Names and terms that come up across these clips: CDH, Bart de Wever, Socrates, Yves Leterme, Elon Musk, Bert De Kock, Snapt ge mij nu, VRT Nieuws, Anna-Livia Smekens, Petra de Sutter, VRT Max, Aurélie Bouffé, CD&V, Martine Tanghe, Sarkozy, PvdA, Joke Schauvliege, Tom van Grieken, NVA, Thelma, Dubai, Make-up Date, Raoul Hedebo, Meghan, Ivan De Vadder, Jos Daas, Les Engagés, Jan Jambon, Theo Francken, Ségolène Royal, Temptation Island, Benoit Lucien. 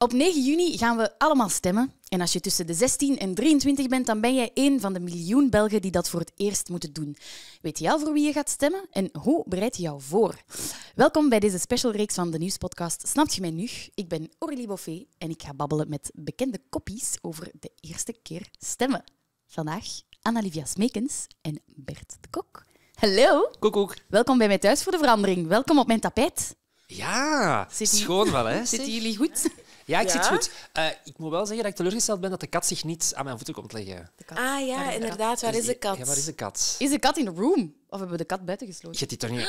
Op 9 juni gaan we allemaal stemmen. En als je tussen de 16 en 23 bent, dan ben jij één van de 1 miljoen Belgen die dat voor het eerst moeten doen. Weet je al voor wie je gaat stemmen en hoe bereid je jou voor? Welkom bij deze specialreeks van de nieuwspodcast Snapt je mij nu? Ik ben Aurélie Bouffé en ik ga babbelen met bekende koppies over de eerste keer stemmen. Vandaag Anna-Livia Smekens en Bert De Kock. Hallo. Koekoek. Welkom bij mij thuis voor de verandering. Welkom op mijn tapijt. Ja, schoon wel, hè? Zitten jullie goed? Ja, ik zit goed. Ik moet wel zeggen dat ik teleurgesteld ben dat de kat zich niet aan mijn voeten komt leggen. Ah ja, waar inderdaad. Waar is de kat? Ja, waar is de kat? Is de kat in de room? Of hebben we de kat buiten gesloten? Je hebt die toch niet...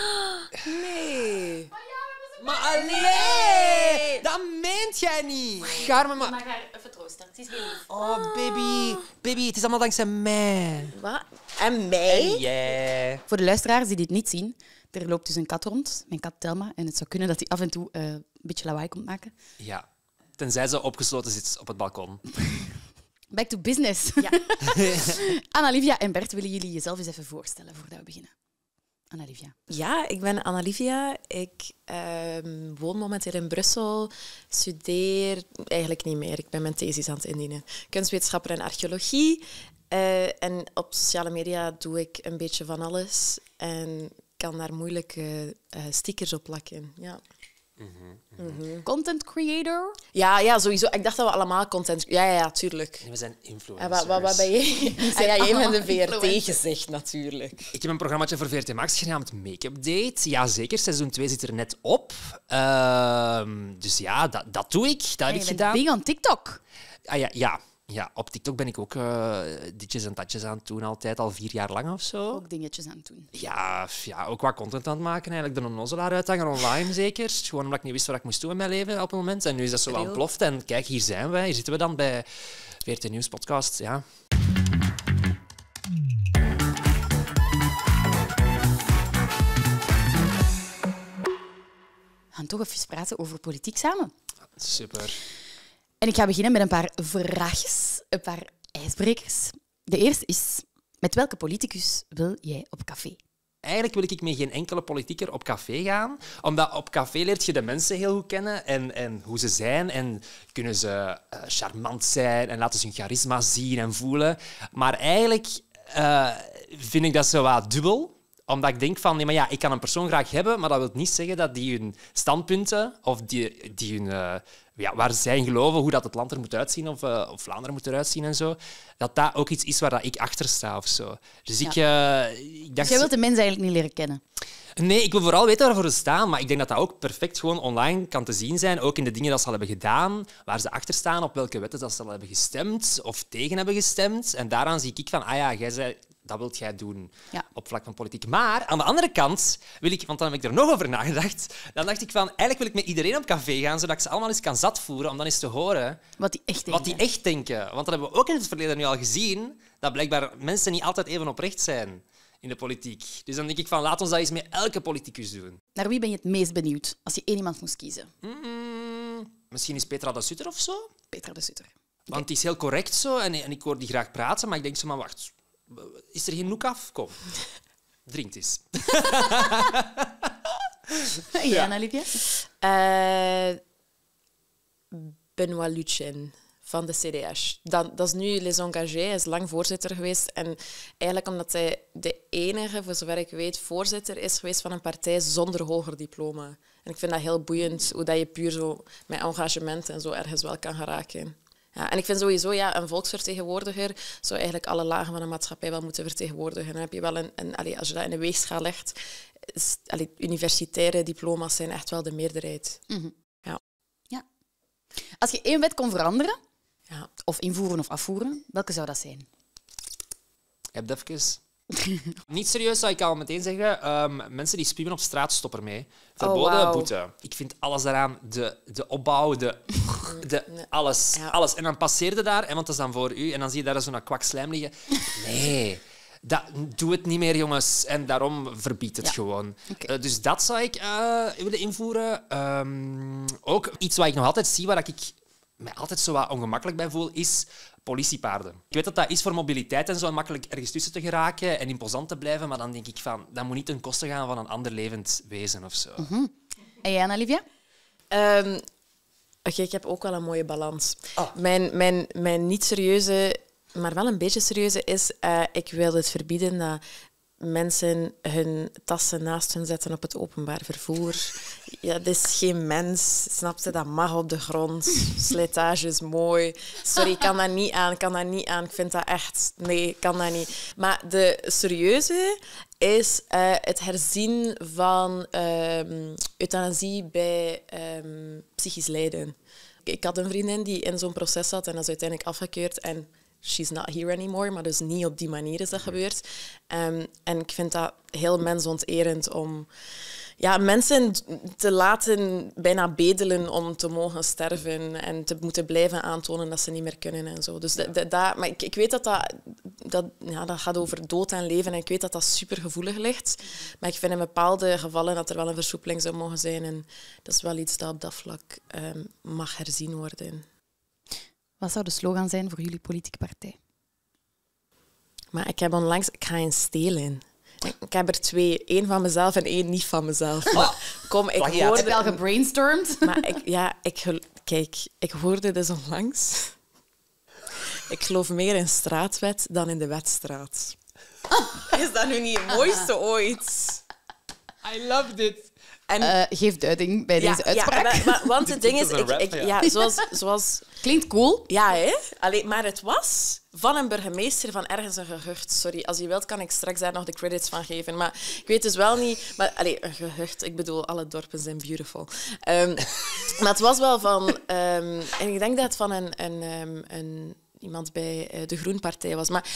Nee. Maar ja, we hebben ze Maar allee! Dat meent jij niet. Gaar me maar... Ik mag haar even troosten. Het is geen lief. Oh, baby. Baby, het is allemaal dankzij mij. Wat? En mij? En jij. Voor de luisteraars die dit niet zien... Er loopt dus een kat rond, mijn kat Thelma, en het zou kunnen dat hij af en toe een beetje lawaai komt maken. Ja, tenzij ze opgesloten zit op het balkon. Back to business. Ja. Anna-Livia en Bert, willen jullie jezelf eens even voorstellen voordat we beginnen? Anna-Livia. Ja, ik ben Anna-Livia. Ik woon momenteel in Brussel, studeer eigenlijk niet meer. Ik ben mijn thesis aan het indienen. Kunstwetenschapper en archeologie. En op sociale media doe ik een beetje van alles. En... Ik kan daar moeilijke stickers op plakken. Ja. Content creator? Ja, ja, sowieso. Ik dacht dat we allemaal content... Ja, tuurlijk. We zijn influencers. Wat ben jij? Jij bent de VRT gezegd, natuurlijk. Ik heb een programmaatje voor VRT Max genaamd Make-up Date. Jazeker, seizoen 2 zit er net op. Dus ja, dat doe ik. Dat heb ik gedaan. Je bent big on TikTok. Ah, ja. Ja, op TikTok ben ik ook ditjes en tatjes aan het doen, altijd al 4 jaar lang of zo. Ook dingetjes aan het doen. Ja, ook wat content aan het maken eigenlijk. De onnozelaar uithangen online zeker. Gewoon omdat ik niet wist wat ik moest doen in mijn leven op het moment. En nu is dat zo wel ontploft. En kijk, hier zijn wij. Hier zitten we dan bij VRT Nieuws podcast. Ja. We gaan toch even praten over politiek samen. Super. En ik ga beginnen met een paar vraagjes, een paar ijsbrekers. De eerste is, met welke politicus wil jij op café? Eigenlijk wil ik met geen enkele politieker op café gaan. Omdat op café leert je de mensen heel goed kennen en hoe ze zijn. En kunnen ze charmant zijn en laten ze hun charisma zien en voelen. Maar eigenlijk vind ik dat zo wat dubbel. Omdat ik denk van, nee, maar ja, ik kan een persoon graag hebben, maar dat wil niet zeggen dat die hun standpunten of die hun... waar zij geloven, hoe dat het land er moet uitzien of Vlaanderen moet eruit zien en zo, dat dat ook iets is waar dat ik achter sta of zo. Dus ik dacht... Dus jij wilt de mensen eigenlijk niet leren kennen? Nee, ik wil vooral weten waarvoor ze staan, maar ik denk dat dat ook perfect gewoon online kan te zien zijn, ook in de dingen dat ze al hebben gedaan, waar ze achter staan, op welke wetten dat ze al hebben gestemd of tegen hebben gestemd. En daaraan zie ik van, ah ja, jij zei... Dat wilt jij doen op vlak van politiek. Maar aan de andere kant wil ik... Want dan heb ik er nog over nagedacht. Dan dacht ik van... Eigenlijk wil ik met iedereen op café gaan, zodat ik ze allemaal eens kan zatvoeren, om dan eens te horen... Wat die echt denken. Want dat hebben we ook in het verleden nu al gezien. Dat blijkbaar mensen niet altijd even oprecht zijn in de politiek. Dus dan denk ik van... Laat ons dat eens met elke politicus doen. Naar wie ben je het meest benieuwd als je één iemand moest kiezen? Misschien is Petra de Sutter of zo? Petra de Sutter. Want die is heel correct zo. En ik hoor die graag praten. Maar ik denk zo maar wacht... Is er geen noek af? Kom, drink eens. Ja, Anna-Livia? Benoit Lucien van de CDH. Dat is nu Les Engagés. Hij is lang voorzitter geweest. En eigenlijk omdat hij de enige, voor zover ik weet, voorzitter is geweest van een partij zonder hoger diploma. En ik vind dat heel boeiend, hoe je puur zo met engagement en zo ergens wel kan geraken. Ja, en ik vind sowieso, een volksvertegenwoordiger zou eigenlijk alle lagen van de maatschappij wel moeten vertegenwoordigen. Dan heb je wel als je dat in de weegschaal legt, universitaire diploma's zijn echt wel de meerderheid. Ja. Als je één wet kon veranderen, of invoeren of afvoeren, welke zou dat zijn? Heb het even... Niet serieus zou ik al meteen zeggen, mensen die spuwen op straat, stop ermee. Verboden, boete. Ik vind alles daaraan, de opbouw, alles. En dan passeerde daar, want dat is dan voor u, en dan zie je daar zo'n kwak slijm liggen. Nee, doe het niet meer, jongens. En daarom verbiedt het gewoon. Okay. Dus dat zou ik willen invoeren. Ook iets wat ik nog altijd zie, waar ik mij altijd zo wat ongemakkelijk bij voel, is... Politiepaarden. Ik weet dat dat is voor mobiliteit en zo, makkelijk ergens tussen te geraken en imposant te blijven, maar dan denk ik van, dat moet niet ten koste gaan van een ander levend wezen of zo. En jij, Anna-Livia? Oké, ik heb ook wel een mooie balans. Oh. Mijn niet serieuze, maar wel een beetje serieuze is... ik wil het verbieden dat mensen hun tassen naast hun zetten op het openbaar vervoer. Ja, dat is geen mens. Snap je? Dat mag op de grond. Slijtage is mooi. Sorry, ik kan dat niet aan. Ik vind dat echt... Nee, ik kan dat niet. Maar de serieuze... is het herzien van euthanasie bij psychisch lijden. Ik had een vriendin die in zo'n proces zat en dat is uiteindelijk afgekeurd. En she's not here anymore, maar dus niet op die manier is dat gebeurd. En ik vind dat heel mensonterend om ja, mensen te laten bijna bedelen om te mogen sterven en te moeten blijven aantonen dat ze niet meer kunnen en zo. Dus maar ik weet dat dat gaat over dood en leven en ik weet dat dat supergevoelig ligt. Maar ik vind in bepaalde gevallen dat er wel een versoepeling zou mogen zijn en dat is wel iets dat op dat vlak mag herzien worden. Wat zou de slogan zijn voor jullie politieke partij? Maar ik heb onlangs... Ik ga een stelen. Ik heb er twee. Eén van mezelf en één niet van mezelf. Maar kom, ik hoorde... Heb je al gebrainstormd? Maar ik hoorde dus onlangs... Ik geloof meer in straatwet dan in de wetstraat. Is dat nu niet het mooiste ooit? I love it. En, geef duiding bij deze uitspraak. Ja, want het ding is... Klinkt cool. Ja, hè? Allee, maar het was van een burgemeester van ergens een gehucht. Sorry, als je wilt kan ik straks daar nog de credits van geven. Maar ik weet dus wel niet... Maar, allee, een gehucht, ik bedoel, alle dorpen zijn beautiful. Maar het was wel van... en ik denk dat het van iemand bij de Groenpartij was. Maar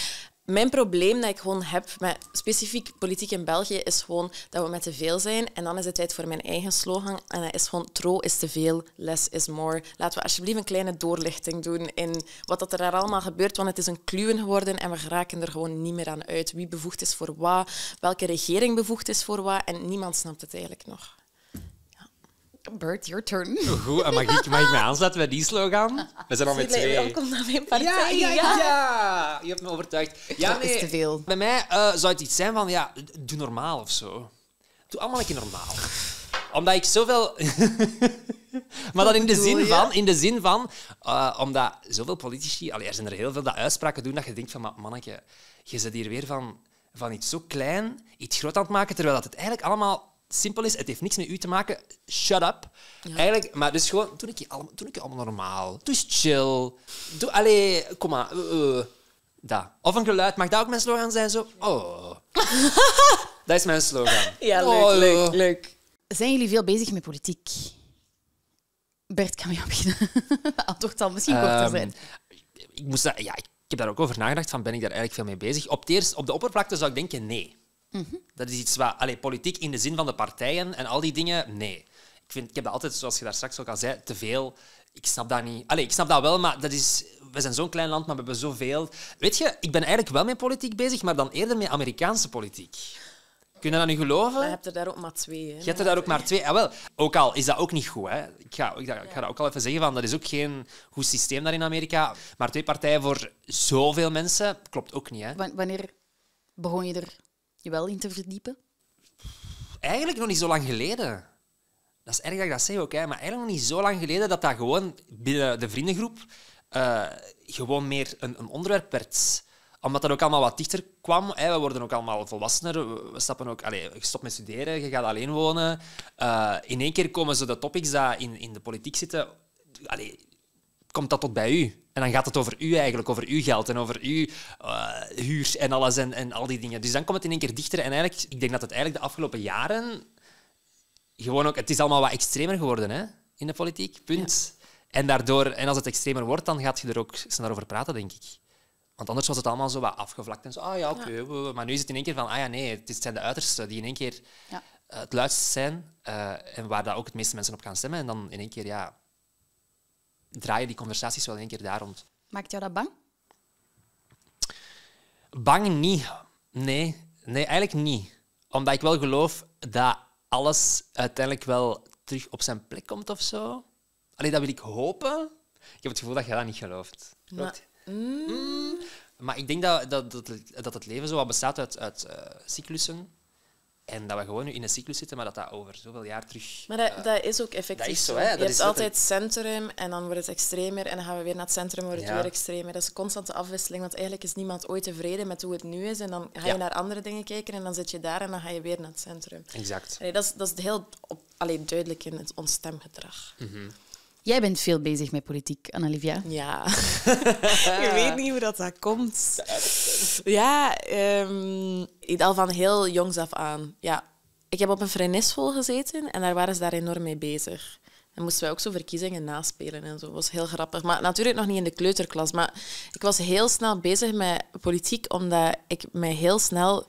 mijn probleem dat ik gewoon heb met specifiek politiek in België is gewoon dat we met te veel zijn. En dan is het tijd voor mijn eigen slogan. En dat is gewoon tro is te veel, less is more. Laten we alsjeblieft een kleine doorlichting doen in wat er daar allemaal gebeurt. Want het is een kluwen geworden en we geraken er gewoon niet meer aan uit. Wie bevoegd is voor wat, welke regering bevoegd is voor wat. En niemand snapt het eigenlijk nog. Bert, your turn. Goed, mag ik mij aanzetten bij die slogan? We zijn al met twee. Welkom naar mijn partij. Ja. Je hebt me overtuigd. Ja, nee. Is te veel. Bij mij zou het iets zijn van, ja, doe normaal of zo. Doe allemaal een keer normaal. Omdat ik zoveel... Maar dan in de zin van... Omdat zoveel politici... Allee, er zijn er heel veel dat uitspraken doen dat je denkt van... Maar manneke, je zit hier weer van iets zo klein, iets groot aan het maken, terwijl dat het eigenlijk allemaal... simpel is, het heeft niks met u te maken. Shut up. Ja. Eigenlijk, maar dus gewoon, doe ik je allemaal normaal. Doe eens chill. Doe, allee, kom maar. Of een geluid. Mag dat ook mijn slogan zijn? Zo? Oh. Dat is mijn slogan. Ja, leuk, oh, leuk. Zijn jullie veel bezig met politiek? Bert, kan je beginnen? Antwoord zal misschien korter zijn. Ik heb daar ook over nagedacht, van ben ik daar eigenlijk veel mee bezig? Op de oppervlakte zou ik denken, nee. Mm-hmm. Dat is iets waar... Allee, politiek in de zin van de partijen en al die dingen, nee. Ik heb dat altijd, zoals je daar straks ook al zei, te veel. Ik snap dat niet. Allee, ik snap dat wel, maar dat is... We zijn zo'n klein land, maar we hebben zoveel... Weet je, ik ben eigenlijk wel met politiek bezig, maar dan eerder met Amerikaanse politiek. Kun je dat nu geloven? Maar je hebt er daar ook maar twee. Hè? Je hebt er daar ook maar twee. Ah, wel. Ook al is dat ook niet goed. Hè? Ik ga dat ook al even zeggen. Van, dat is ook geen goed systeem daar in Amerika. Maar twee partijen voor zoveel mensen, klopt ook niet. Hè? Wanneer begon je er... je wel in te verdiepen? Eigenlijk nog niet zo lang geleden. Dat is erg dat ik dat zeg ook, hè, maar eigenlijk nog niet zo lang geleden dat dat gewoon binnen de vriendengroep gewoon meer een onderwerp werd. Omdat dat ook allemaal wat dichter kwam. Hè. We worden ook allemaal volwassener. We stappen ook... Allez, je stopt met studeren, je gaat alleen wonen. In één keer komen zo de topics die in de politiek zitten... Allez, komt dat tot bij u? En dan gaat het over u eigenlijk, over uw geld en over uw huur en alles en al die dingen. Dus dan komt het in één keer dichter. En eigenlijk, ik denk dat het eigenlijk de afgelopen jaren gewoon ook... Het is allemaal wat extremer geworden, hè? In de politiek. Punt. Ja. En daardoor... En als het extremer wordt, dan gaat je er ook sneller over praten, denk ik. Want anders was het allemaal zo wat afgevlakt en zo. Ah ja, oké. Maar nu is het in één keer van... Ah ja, nee, het zijn de uitersten die in één keer het luidst zijn. En waar dat ook het meeste mensen op gaan stemmen. En dan in één keer, ja... draaien die conversaties wel een keer daar rond. Maakt jou dat bang? Bang niet. Nee, eigenlijk niet. Omdat ik wel geloof dat alles uiteindelijk wel terug op zijn plek komt of zo. Allee, dat wil ik hopen. Ik heb het gevoel dat jij dat niet gelooft. Klopt? Maar ik denk dat het leven zo wat bestaat uit cyclussen. En dat we gewoon nu in een cyclus zitten, maar dat dat over zoveel jaar terug... Maar dat is ook effectief. Dat is zo, hè? Je hebt altijd centrum en dan wordt het extremer en dan gaan we weer naar het centrum en wordt het weer extremer. Dat is een constante afwisseling, want eigenlijk is niemand ooit tevreden met hoe het nu is. En dan ga je naar andere dingen kijken en dan zit je daar en dan ga je weer naar het centrum. Exact. Allee, dat is heel duidelijk in ons stemgedrag. Mm-hmm. Jij bent veel bezig met politiek, Anna-Livia. Ja. Je weet niet hoe dat komt. Ja, al van heel jongs af aan. Ja. Ik heb op een vrijnisschool gezeten en daar waren ze enorm mee bezig. Dan moesten wij ook zo verkiezingen naspelen en zo. Dat was heel grappig. Maar natuurlijk nog niet in de kleuterklas. Maar ik was heel snel bezig met politiek, omdat ik mij heel snel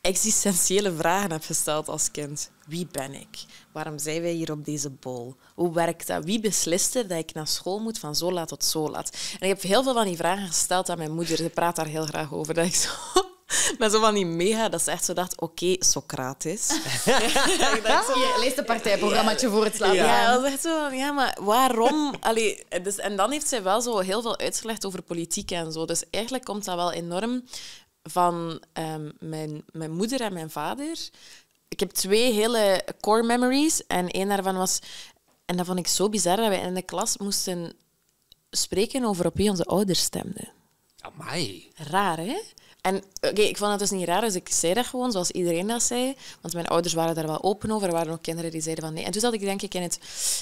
existentiële vragen heb gesteld als kind. Wie ben ik? Waarom zijn wij hier op deze bol? Hoe werkt dat? Wie beslist er dat ik naar school moet van zo laat tot zo laat? En ik heb heel veel van die vragen gesteld aan mijn moeder. Ze praat daar heel graag over. Dat ik zo... Maar zo van die mega, dat ze echt zo dacht, oké, Socrates. Lees de partijprogrammaatje voor het slapen. Ja, dat was echt zo van, ja, maar waarom? Allee, dus, en dan heeft zij wel zo heel veel uitgelegd over politiek en zo. Dus eigenlijk komt dat wel enorm van mijn moeder en mijn vader. Ik heb 2 hele core memories. En één daarvan was... En dat vond ik zo bizar, dat wij in de klas moesten spreken over op wie onze ouders stemden. Amai. Raar, hè? En oké, ik vond het dus niet raar, dus ik zei dat gewoon zoals iedereen dat zei. Want mijn ouders waren daar wel open over. Er waren ook kinderen die zeiden van nee. En toen zat ik denk ik in het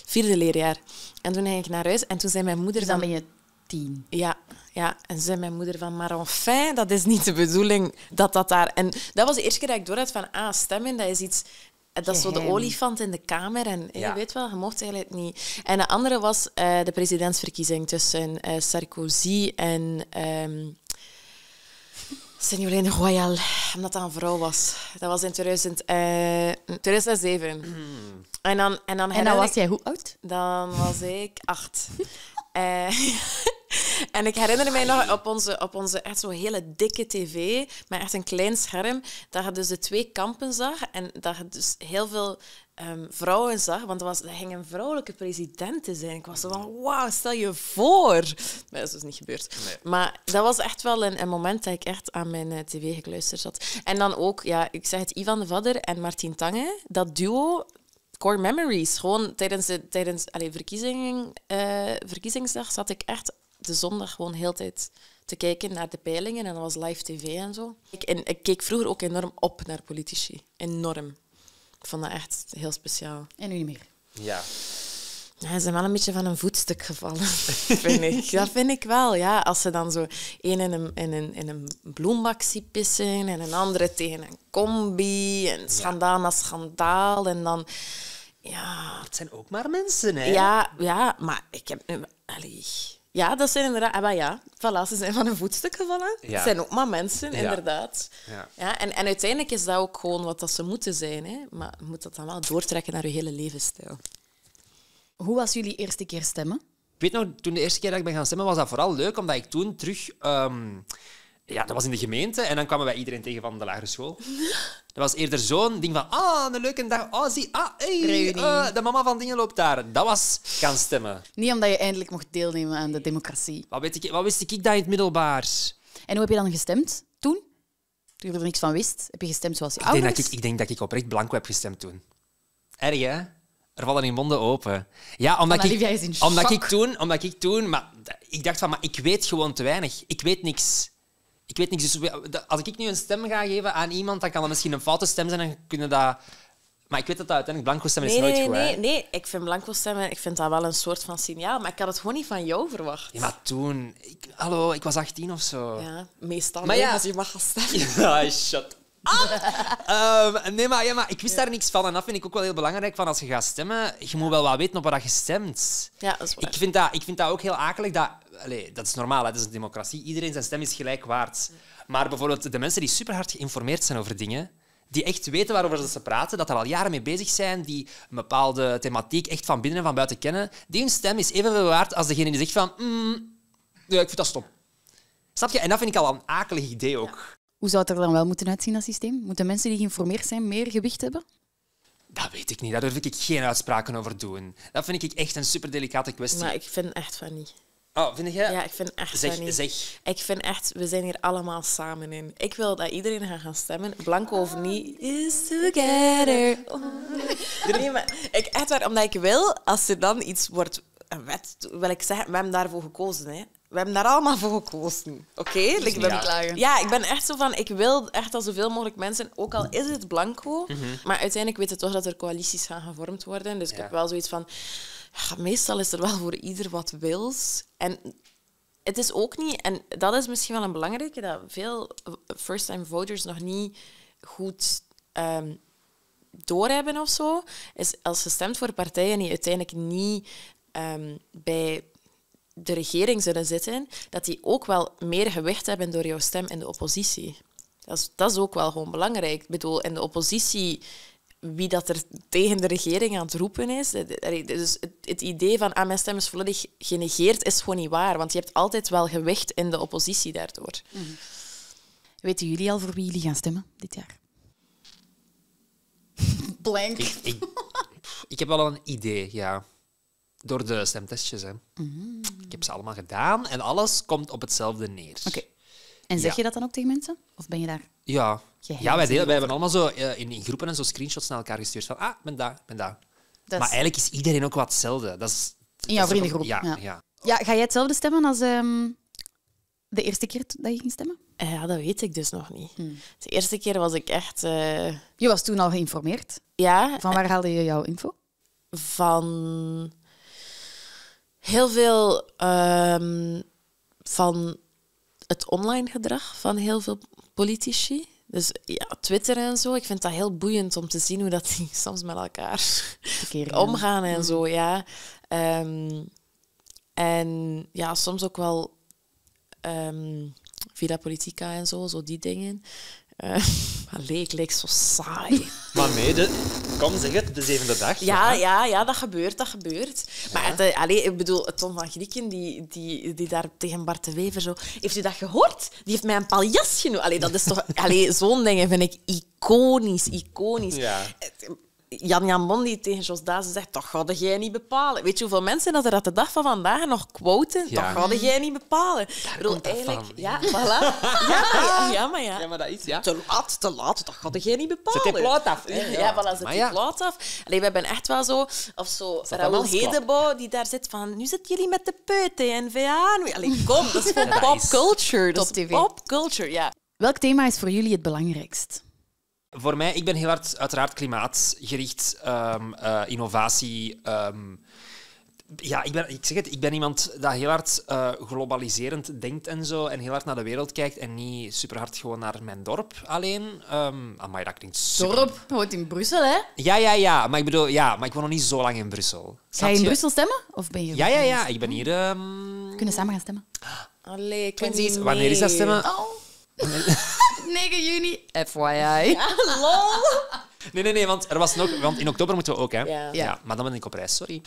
4e leerjaar. En toen ging ik naar huis en toen zei mijn moeder... Dus dan ben je 10. Ja, en zei mijn moeder van, maar enfin, dat is niet de bedoeling dat dat daar... En dat was de eerste keer dat ik door had van, stemmen, dat is iets... Dat is zo de olifant in de kamer. En je weet wel, je mocht eigenlijk niet. En de andere was de presidentsverkiezing tussen Sarkozy en Ségolène Royal, omdat dat een vrouw was. Dat was in 2007. Mm. En dan was jij hoe oud? Dan was ik 8. En ik herinner mij nog op onze echt zo hele dikke tv, met echt een klein scherm, dat je dus de 2 kampen zag en dat je dus heel veel vrouwen zag, want dat ging een vrouwelijke president te zijn. Ik was zo van, wauw, stel je voor. Maar dat is dus niet gebeurd. Nee. Maar dat was echt wel een moment dat ik echt aan mijn tv gekluisterd zat. En dan ook, ja, ik zeg het, Ivan De Vadder en Martine Tanghe, dat duo... Core memories. Gewoon tijdens verkiezingsdag zat ik echt de zondag gewoon heel tijd te kijken naar de peilingen. En dat was live tv en zo. Ik keek vroeger ook enorm op naar politici. Enorm. Ik vond dat echt heel speciaal. En nu niet meer. Ja. Ja, ze zijn wel een beetje van een voetstuk gevallen, vind ik. Dat vind ik wel, ja. Als ze dan zo één in een bloembak zie pissen en een andere tegen een combi en schandaal na schandaal en dan... Ja... Het zijn ook maar mensen, hè? Ja, maar ik heb nu... Allee. Ja, dat zijn inderdaad... Maar ja, voilà, ze zijn van een voetstuk gevallen. Ja. Het zijn ook maar mensen, inderdaad. Ja. Ja, en uiteindelijk is dat ook gewoon wat dat ze moeten zijn, hè. Maar je moet dat dan wel doortrekken naar je hele levensstijl. Hoe was jullie eerste keer stemmen? Ik weet nog, toen de eerste keer dat ik ben gaan stemmen, was dat vooral leuk, omdat ik toen terug... dat was in de gemeente en dan kwamen wij iedereen tegen van de lagere school. Dat was eerder zo'n ding van... een leuke dag. Zie, hey, de mama van dingen loopt daar. Dat was gaan stemmen. Niet omdat je eindelijk mocht deelnemen aan de democratie. Wat wist ik dan in het middelbaar? En hoe heb je dan gestemd toen? Toen je er niks van wist, heb je gestemd zoals je ouders? Ik denk dat ik oprecht blanco heb gestemd toen. Erg, hè? Er vallen in monden open. Ja, omdat ik toen... Maar ik dacht van, maar ik weet gewoon te weinig. Ik weet niks. Dus als ik nu een stem ga geven aan iemand, dan kan dat misschien een foute stem zijn en kunnen dat... Maar ik weet dat uiteindelijk blanco stemmen is nooit goed. Nee, ik vind blanco stemmen, ik vind dat wel een soort van signaal, maar ik had het gewoon niet van jou verwacht. Ja, maar toen... Ik was 18 of zo. Ja, meestal. Maar ja, als je mag gaan stemmen. Ja, shut maar ik wist daar niks van. En dat vind ik ook wel heel belangrijk. Van als je gaat stemmen, je moet wel wat weten op wat je stemt. Ja, dat is waar. Ik vind dat ook heel akelig. Dat is normaal, dat is een democratie. Iedereen zijn stem is gelijk waard. Maar bijvoorbeeld de mensen die superhard geïnformeerd zijn over dingen, die echt weten waarover ze praten, dat er al jaren mee bezig zijn, die een bepaalde thematiek echt van binnen en van buiten kennen, die hun stem is evenveel waard als degene die zegt van... ik vind dat stom. Snap je? En dat vind ik al een akelig idee ook. Ja. Hoe zou het er dan wel moeten uitzien, dat systeem? Moeten mensen die geïnformeerd zijn meer gewicht hebben? Dat weet ik niet. Daar durf ik geen uitspraken over doen. Dat vind ik echt een superdelicate kwestie. Maar ik vind echt van niet. Oh, vind jij? Ja, ik vind echt Ik vind echt, we zijn hier allemaal samen in. Ik wil dat iedereen gaat gaan stemmen, blanco of niet. Is together. Oh. Nee, maar ik echt waar, omdat ik wil, als er dan iets wordt, een wet, wil ik zeggen, we hebben daarvoor gekozen, hè. We hebben daar allemaal voor gekozen. Oké? Okay? Dus ja, ik ben echt zo van... Ik wil echt al zoveel mogelijk mensen... Ook al is het blanco... Maar uiteindelijk weet je toch dat er coalities gaan gevormd worden. Dus ik heb wel zoiets van... Ja, meestal is er wel voor ieder wat wils. En het is ook niet... En dat is misschien wel een belangrijke... Dat veel first-time voters nog niet goed... doorhebben of zo. Is als ze stemt voor partijen die uiteindelijk niet bij... de regering zullen zitten, dat die ook wel meer gewicht hebben door jouw stem in de oppositie. Dat is ook wel gewoon belangrijk. Ik bedoel, in de oppositie, wie dat er tegen de regering aan het roepen is, dus het idee van mijn stem is volledig genegeerd, is gewoon niet waar, want je hebt altijd wel gewicht in de oppositie daardoor. Mm-hmm. Weten jullie al voor wie jullie gaan stemmen dit jaar? Blank. Ik heb wel een idee, ja. Door de stemtestjes, hè. Mm-hmm. Ik heb ze allemaal gedaan en alles komt op hetzelfde neer. Oké. Okay. En zeg je dat dan ook tegen mensen? Of ben je daar... Ja. Wij hebben allemaal zo in groepen en zo screenshots naar elkaar gestuurd van ben daar. Maar eigenlijk is iedereen ook wat hetzelfde. In jouw vriendengroep. Ja, ga jij hetzelfde stemmen als de eerste keer dat je ging stemmen? Ja, dat weet ik dus nog niet. De eerste keer was ik echt... Je was toen al geïnformeerd? Ja. Van waar haalde je jouw info? Van... Heel veel van het online gedrag van heel veel politici. Dus ja, Twitter en zo. Ik vind dat heel boeiend om te zien hoe dat die soms met elkaar omgaan en zo. Ja. En ja, soms ook wel Villa Politica en zo die dingen. Ik leek zo saai. Maar mee, kom zeg het, de zevende dag. Ja, dat gebeurt. Maar ik bedoel, Tom van Grieken, die daar tegen Bart de Wever zo... Heeft u dat gehoord? Die heeft mij een paljas genoemd. Dat is toch... Zo'n dingen vind ik iconisch. Ja. Jan Jambon die tegen Jos Daas zegt, dat ga jij niet bepalen. Weet je hoeveel mensen dat er aan de dag van vandaag nog quoten? Ja. Dat ga jij niet bepalen. Ik bedoel, eigenlijk... Voilà. Ja. Ja, maar dat is... Ja. Te laat, dat ga jij niet bepalen. Zet die plaat af. Zet die plaat af. We hebben echt wel zo... Of zo, Raoul Hedebo, die daar zit van... Nu zitten jullie met de peuten, NVA. Kom, dat is gewoon popculture. Dat is popculture, ja. Welk thema is voor jullie het belangrijkst? Voor mij, ik ben heel hard uiteraard klimaatgericht, innovatie. Ik ben iemand dat heel hard globaliserend denkt en zo. En heel hard naar de wereld kijkt. En niet super hard gewoon naar mijn dorp alleen. Amai, dat klinkt super... Dorp? Je woont in Brussel, hè? Ja. Maar ik bedoel, maar ik woon nog niet zo lang in Brussel. Ga je in Brussel stemmen? Of ben je... Ja. Ik ben hier... We kunnen samen gaan stemmen. Allee, wanneer is dat stemmen? Oh. 9 juni, FYI. Ja, lol. Nee, want er was nog... Want in oktober moeten we ook, hè? Ja. Maar dan ben ik op reis, sorry.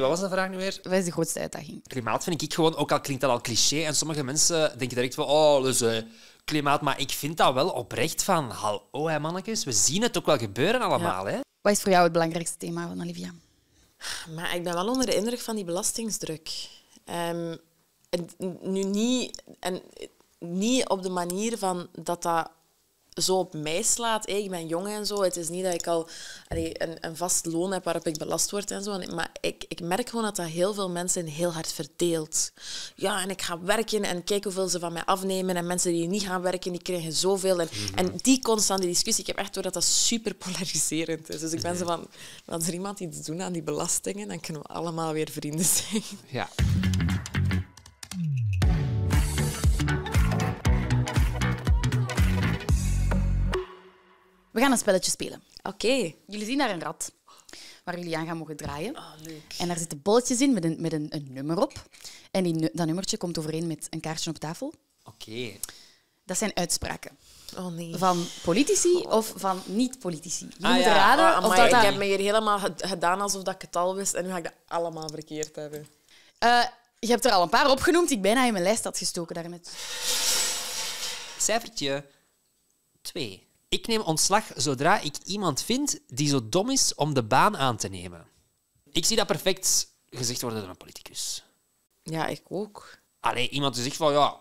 Wat was de vraag nu weer? Wat is de grootste uitdaging? Klimaat vind ik gewoon... Ook al klinkt dat al cliché. En sommige mensen denken direct van... Oh, dus klimaat. Maar ik vind dat wel oprecht van... Hallo, hè, mannetjes. We zien het ook wel gebeuren allemaal, hè? Wat is voor jou het belangrijkste thema, Anna-Livia? Maar ik ben wel onder de indruk van die belastingsdruk. Niet op de manier van dat zo op mij slaat. Ik ben jong en zo. Het is niet dat ik al een vast loon heb waarop ik belast word en zo. Maar ik merk gewoon dat heel veel mensen heel hard verdeelt. Ja, en ik ga werken en kijk hoeveel ze van mij afnemen. En mensen die niet gaan werken, die krijgen zoveel. En die constante discussie, ik heb echt door dat super polariserend is. Dus ik ben zo van, als er iemand iets doet aan die belastingen, dan kunnen we allemaal weer vrienden zijn. Ja. We gaan een spelletje spelen. Oké. Jullie zien daar een rad waar jullie aan gaan mogen draaien. Oh, leuk. En daar zitten bolletjes in met een nummer op. En dat nummertje komt overeen met een kaartje op tafel. Oké. Dat zijn uitspraken. Oh, nee. Van politici of van niet-politici. Je moet raden of dat... Ik heb me hier helemaal gedaan alsof ik het al wist. En nu ga ik dat allemaal verkeerd hebben. Je hebt er al een paar opgenoemd die ik bijna in mijn lijst had gestoken daarnet. Cijfertje 2. Ik neem ontslag zodra ik iemand vind die zo dom is om de baan aan te nemen. Ik zie dat perfect gezegd worden door een politicus. Ja, ik ook. Allee, iemand die zegt van ja,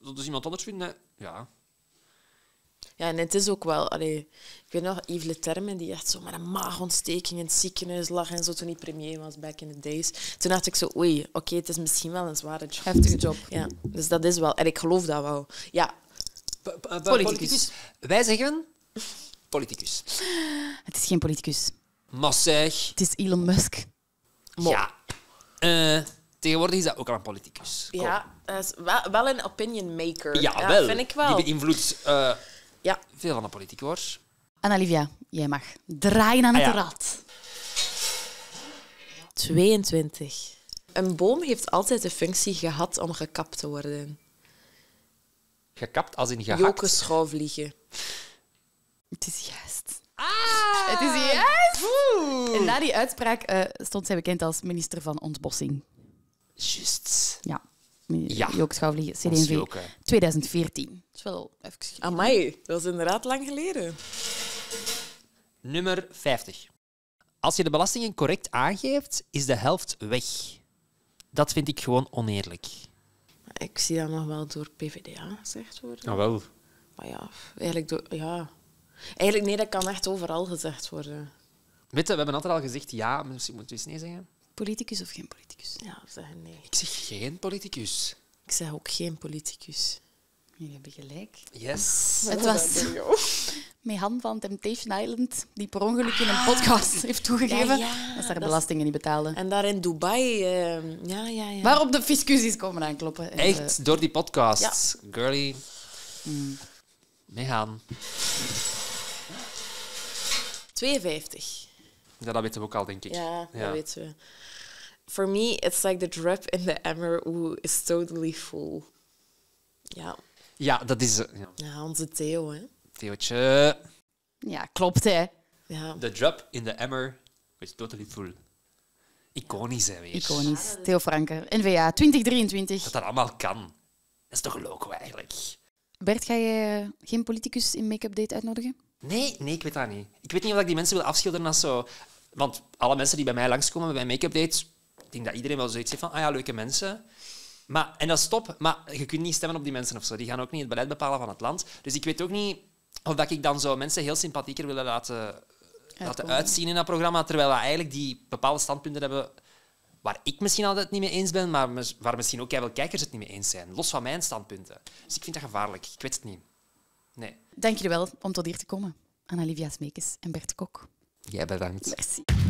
dat is iemand anders vinden. Hè? Ja. Ja, en het is ook wel... Allee, ik weet nog, Yves Leterme, die echt zo met een maagontsteking in het ziekenhuis lag en zo toen hij premier was, back in the days. Toen dacht ik zo, oei, oké, het is misschien wel een zware job. Heftige job. Ja, dus dat is wel... En ik geloof dat wel. Ja. Politicus. Wij zeggen... Politicus. Het is geen politicus. Maar zeg... Het is Elon Musk. Mo. Ja. Tegenwoordig is dat ook al een politicus. Kom. Ja, wel een opinion maker. Ja, wel. Vind ik wel. Die beïnvloedt... Ja, veel van de politiek, hoor. Anna-Livia, jij mag draaien aan het rad. 22. Een boom heeft altijd de functie gehad om gekapt te worden. Gekapt als in gehakt? Joke Schauvliege. Het is juist. Ah! Het is juist! Oeh. En na die uitspraak stond zij bekend als minister van Ontbossing. Juist. Ja. Ja. Joke Schauvliege, CD&V, 2014. Dat is wel even geleden. Amai, dat is inderdaad lang geleden. Nummer 50. Als je de belastingen correct aangeeft, is de helft weg. Dat vind ik gewoon oneerlijk. Ik zie dat nog wel door PvdA gezegd worden. Nou wel. Maar ja, eigenlijk door... Ja. Eigenlijk, nee, dat kan echt overal gezegd worden. Weet je, we hebben altijd al gezegd ja, maar misschien moeten we eens nee zeggen. Politicus of geen politicus? Ja, zeggen nee. Ik zeg geen politicus. Ik zeg ook geen politicus. Jullie hebben gelijk. Yes. Het was Meghan van Temptation Island, die per ongeluk in een podcast heeft toegegeven dat ze haar belastingen niet betaalden. En daar in Dubai... ja. Waarop de fiscus is komen aankloppen. Echt, door die podcast. Ja. Girlie. Mm. Meghan. 52. Ja, dat weten we ook al, denk ik. Ja, dat weten we. For me, it's like the drop in the emmer who is totally full. Ja. Ja, dat is... Ja, onze Theo, hè. Theotje. Ja, klopt, hè. Ja. The drop in the emmer is totally full. Iconisch, hè, weer. Iconisch. Theo Francken, NVA, 2023. Dat dat allemaal kan. Dat is toch loco, eigenlijk. Bert, ga je geen politicus in Make-up Date uitnodigen? Nee, ik weet dat niet. Ik weet niet of ik die mensen wil afschilderen als zo... Want alle mensen die bij mij langskomen bij Make-up Date, ik denk dat iedereen wel zoiets heeft van ah ja, leuke mensen. Maar, en dat is top, maar je kunt niet stemmen op die mensen of zo. Die gaan ook niet het beleid bepalen van het land. Dus ik weet ook niet of ik dan zo mensen heel sympathieker wil laten uitzien in dat programma, terwijl dat eigenlijk die bepaalde standpunten hebben waar ik misschien altijd niet mee eens ben, maar waar misschien ook heel veel kijkers het niet mee eens zijn. Los van mijn standpunten. Dus ik vind dat gevaarlijk. Ik weet het niet. Nee. Dank jullie wel om tot hier te komen. Anna-Livia Smekens en Bert De Kock. Jij bedankt. Merci.